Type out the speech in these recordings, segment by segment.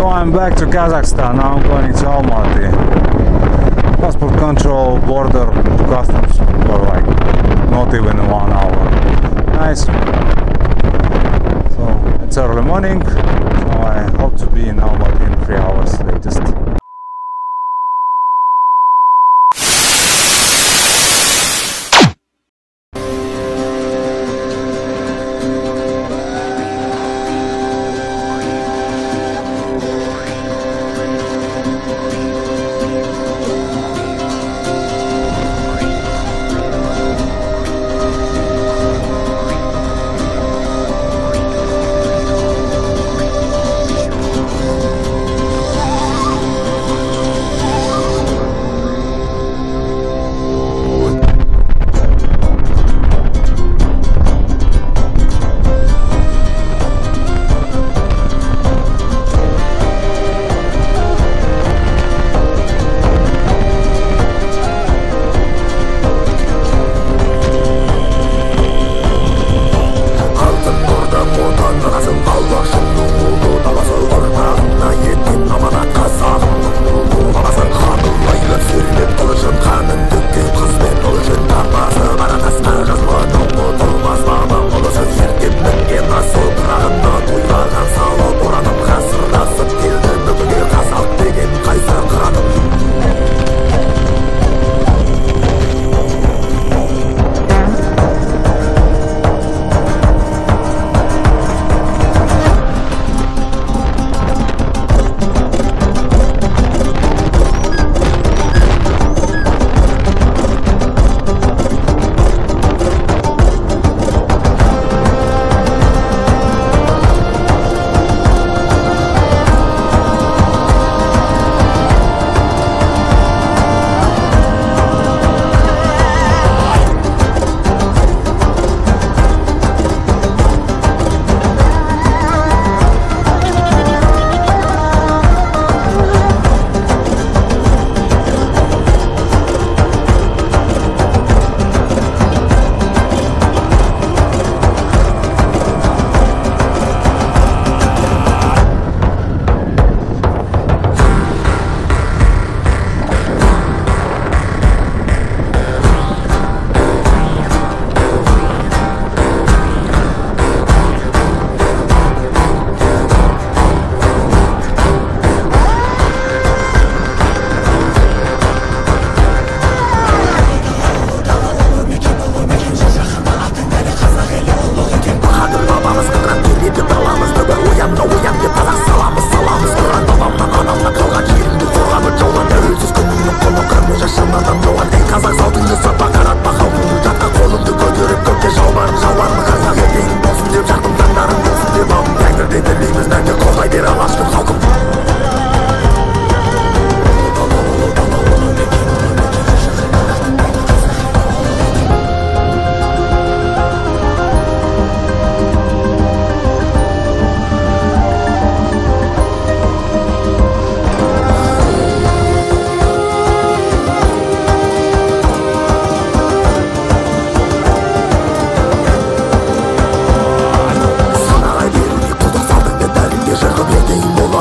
So I'm back to Kazakhstan. Now I'm going to Almaty. Passport control, border, customs for like not even 1 hour. Nice. So it's early morning. So I hope to be in Almaty in 3 hours latest. We'll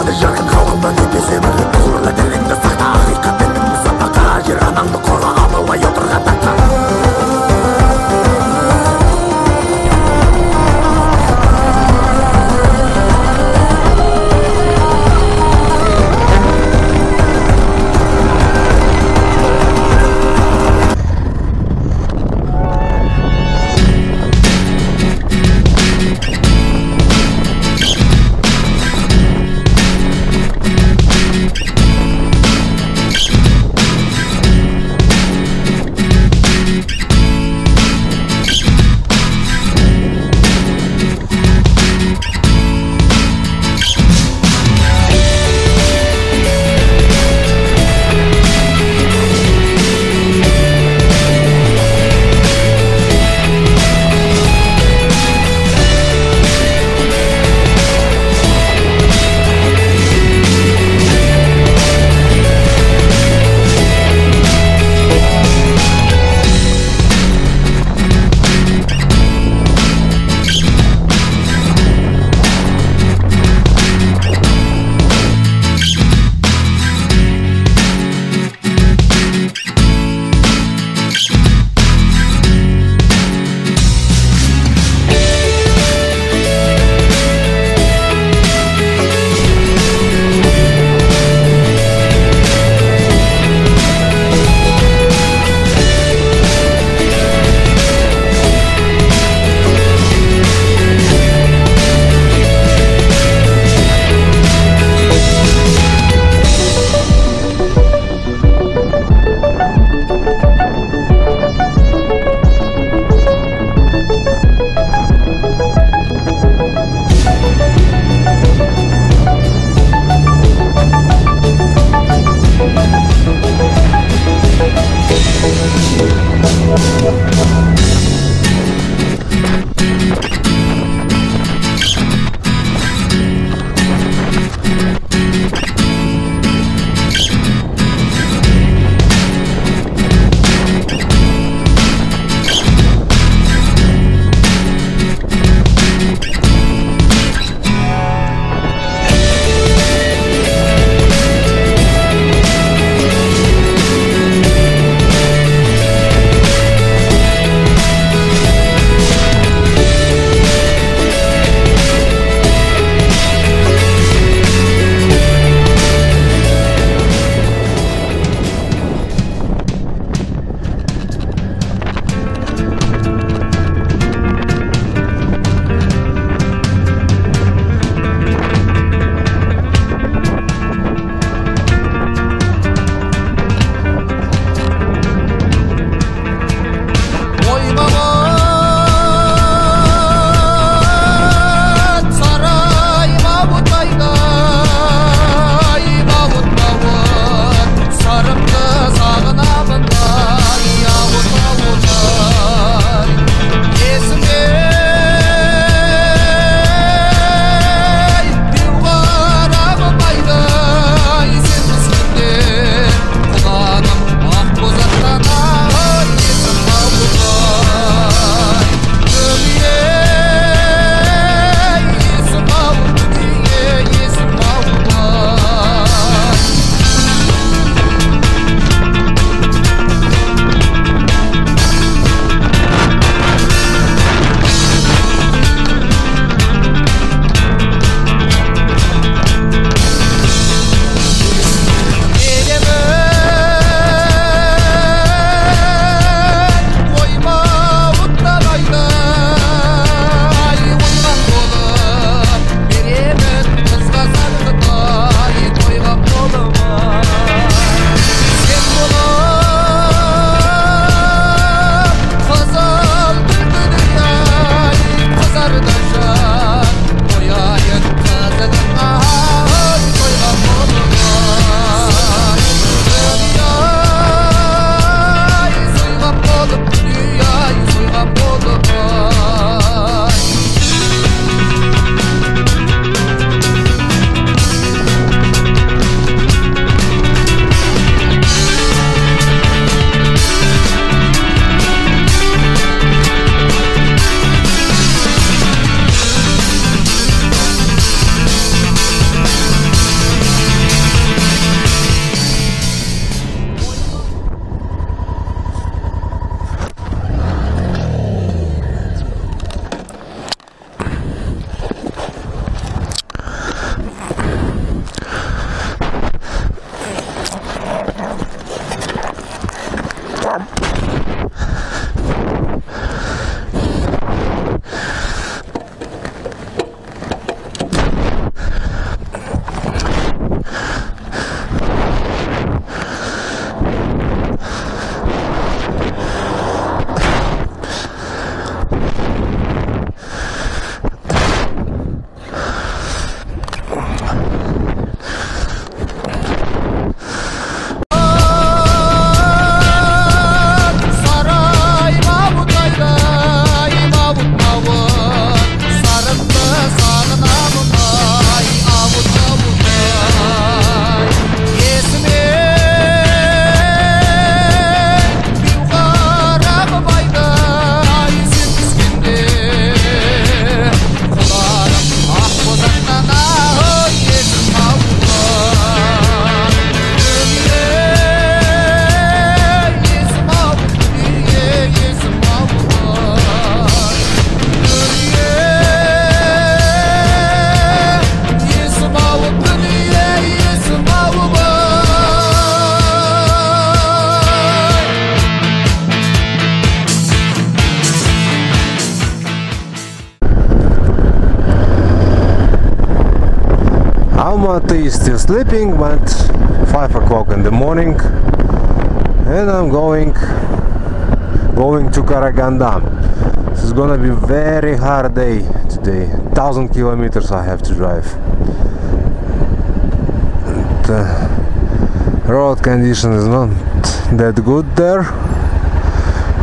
Almaty is still sleeping, but 5 o'clock in the morning, and I'm going to Karaganda. This is gonna be a very hard day today. 1,000 kilometers I have to drive. And, road condition is not that good there.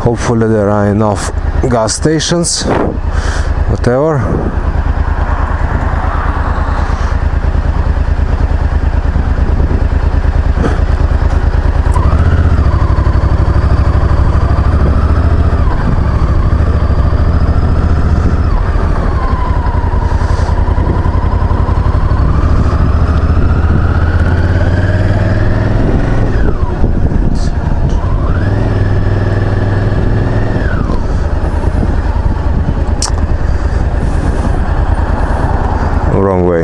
Hopefully there are enough gas stations, whatever. Wrong way.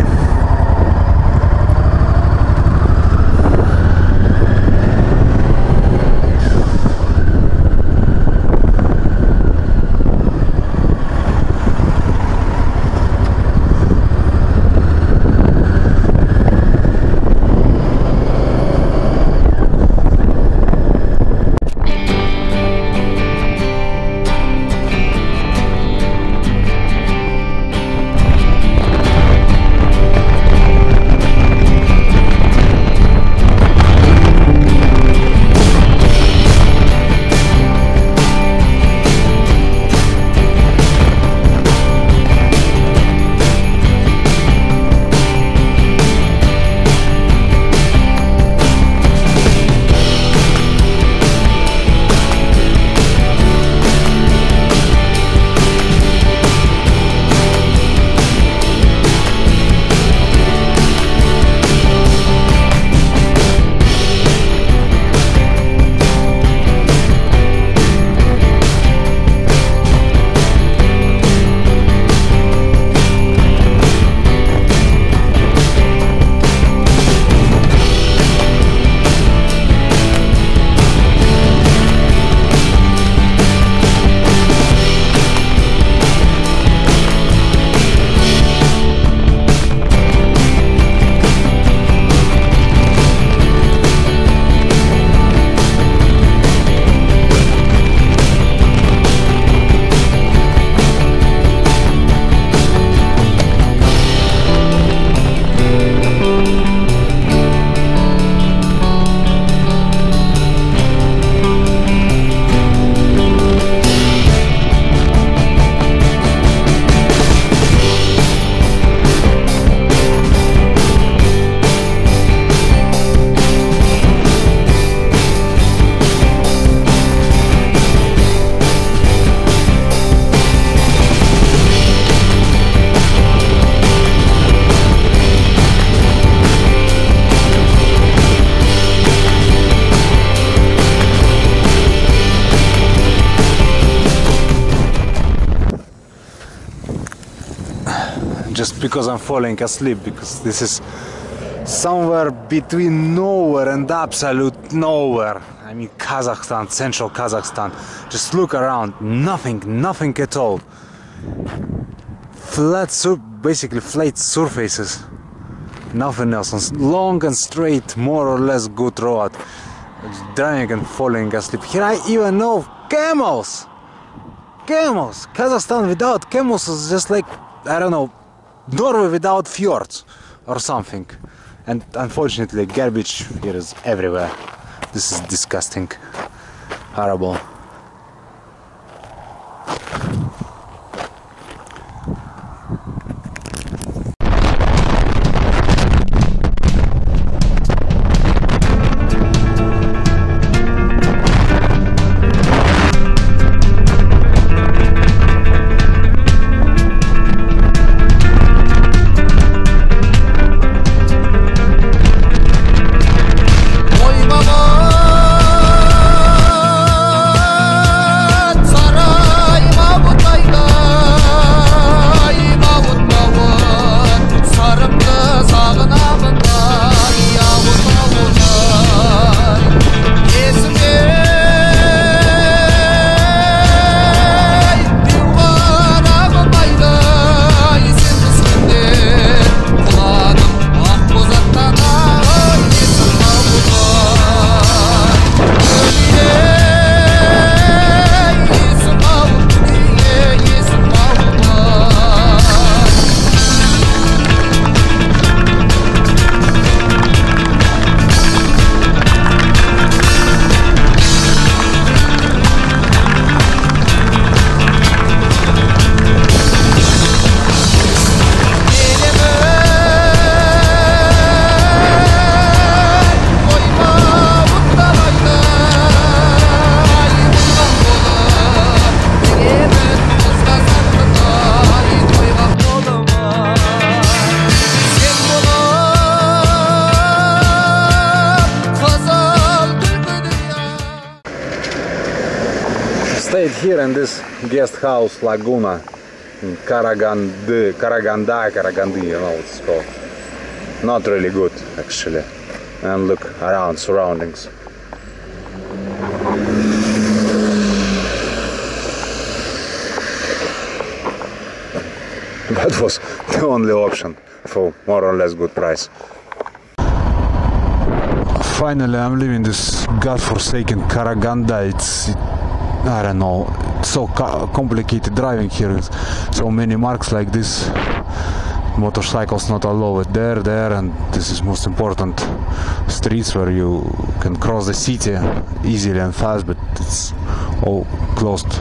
Just because I'm falling asleep, because this is somewhere between nowhere and absolute nowhere. I mean, Kazakhstan, central Kazakhstan. Just look around, nothing at all. Basically flat surfaces, nothing else. Long and straight, more or less good road. Just driving and falling asleep. Here I even know camels! Camels! Kazakhstan without camels is just like, I don't know, Norway without fjords or something. And unfortunately garbage here is everywhere. This is disgusting, horrible. stayed here in this guest house Laguna in Karaganda, you know it's called. Not really good actually. And look around surroundings. That was the only option for more or less good price. Finally, I'm leaving this godforsaken Karaganda. I don't know, it's so complicated driving here. It's so many marks like this. Motorcycles not allowed there, and this is most important streets where you can cross the city easily and fast, but it's all closed.